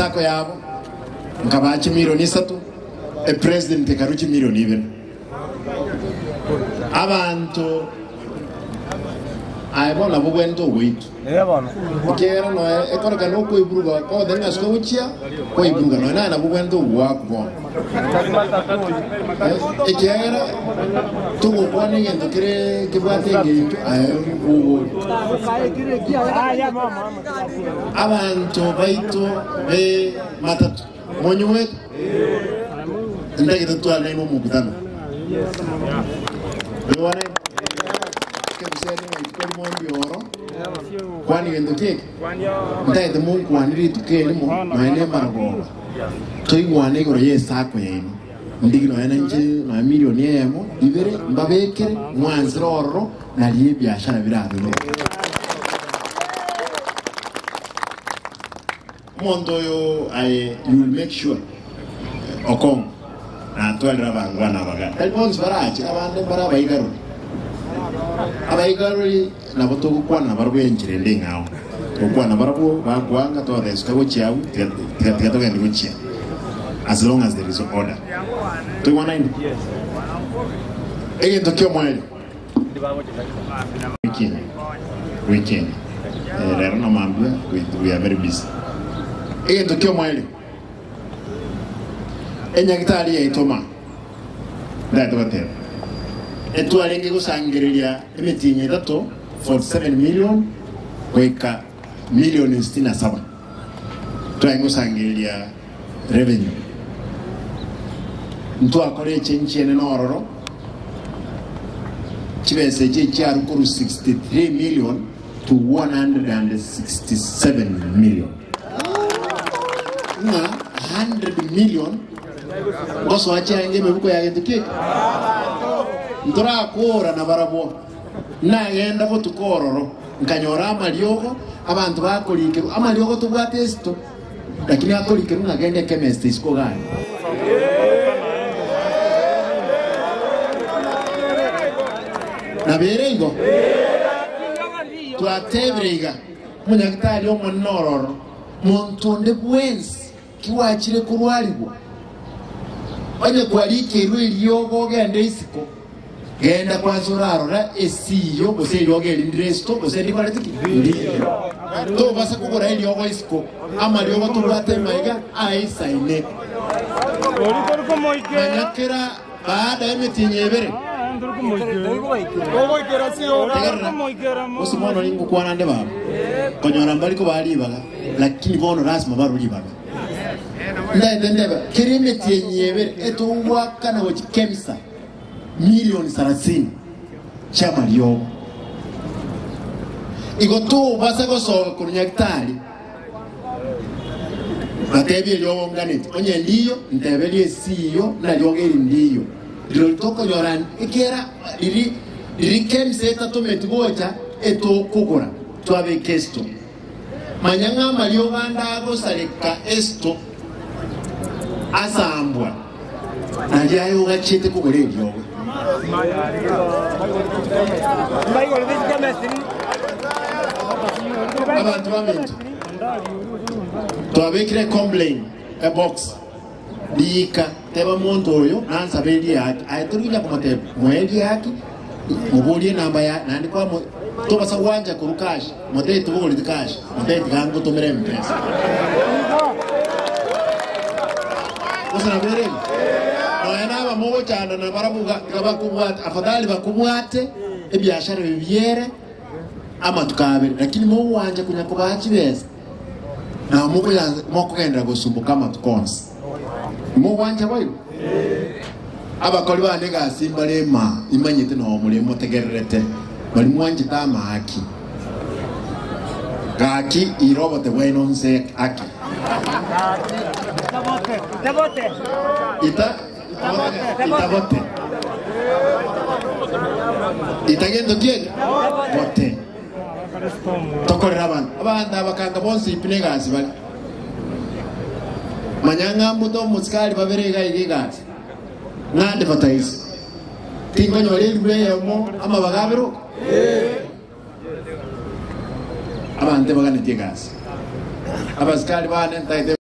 Tako yabo mkabachi milioni 3 president karuchi milioni 2 abantu aibona bugwento wit yabona kero no ekoraga no kuibruga ko denga skochia kuibruga no na bugwento wakbo ekera tuko kwani yendo kire kibwate ngi ayo ya mama abantu baito be matatu monywe ndagito twala imo mukutano yone One year in the cake. That the moon wanted to kill my name. 3 1 acre, yes, Sakwin. Digno energy, my millionaire, Iver, Babake, one's Roro, Nalibia Shavira. Montoyo, I will make sure. Ocom, and 12 Ravan, 1 hour. That one's Varaj, Avan Barabaigaru. Abaigari. Na bato kwa na barabu enchirele ngao kwa na barabu ba kuanga to resuka wochia teto gani wochia as long as there is order to wana indi ege tokyo mwele weekend lero na mambia we are very busy ege tokyo mwele enyakitari ya itoma that what happened etu alenge kusangiria emetinye tato 47 million, weka million 67. Tuangu sangilia revenue. Ntu akore chenchi ene nororo. Chibese chenchi arukuru 63 million to 167 million. Nga 100 million. Goso wachia nge mebuko ya getukika. Ntura akora na barabu. Na yenda votu kororo nkanyora amaliogo abantu bakolike amaliogo tubwate esto lakini akolike runa gende chemist isko gani na berengo twatebrega munyakitali omunororo muntunde bwensi kiwachire kurwalibwa banye kwalike rweliogo gende isiko Genda kwa zorarora esiyo bose yoge lindresto bose libaratiki to basa kugora hili yogo isko amali yogo tulwate maiga aisa ine manakira baada ya metinyebere usimono lingu kwa nande baba konyora mbaliko baali baga lakini bono rasma baru libaga ndendeba kiri metinyebere eto waka na wajikemsa Million 30 chama liogo igotu basa goso kunyaktali batebi liogo mganeti onye liyo ntebeli esiyo na liogo ndiyo loltoko yoran ikera liri kemseta tometgocha eto kugora twabe kesto manyanga maliogo andago saleka esto asambwa najayo gachete kugore liogo Abantu bamentu twabekire complain a box diika teba muntu oyo nansabeli yake ayiturira kumate mweli yake mubulie namba ya nandi kwa tobasa wanja kurukashi mate tubuli tikashi mate gangu tumire mpesa Usana bereli Naenaba moja na nabarabuga kabakubwate afadhali bakubwate ebyashara bibyere ama tukabere lakini mo wanje kunyakobachi bese na muko ya moko kenda gusumbuka matukonsi mo wanje bayo abakoli bane ga simba lema imanyete no mulimo tegererete bali mwanje tama haki gaki irobote wainonse haki Itabote Itabote Itagendo kieni Bote Tokorera abantu abanda abakanga bonse ipinegazi bali Manyanga muto muskali baberega igigazi Nande batayisi Tingonyo lirwe yemo ama bagabero Abante bagane tigazi Abaskali bane